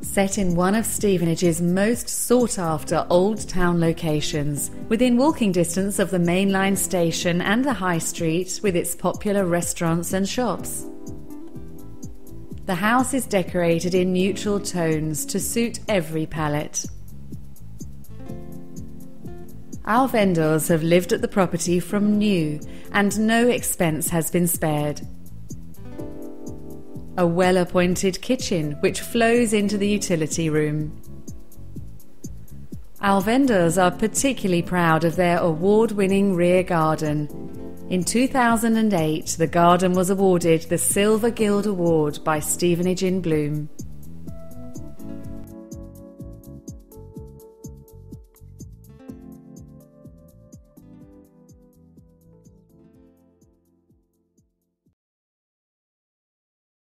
Set in one of Stevenage's most sought-after old town locations, within walking distance of the main line station and the high street with its popular restaurants and shops. The house is decorated in neutral tones to suit every palette. Our vendors have lived at the property from new, and no expense has been spared. A well-appointed kitchen which flows into the utility room. Our vendors are particularly proud of their award-winning rear garden. In 2008, the garden was awarded the Silver Guild Award by Stevenage in Bloom.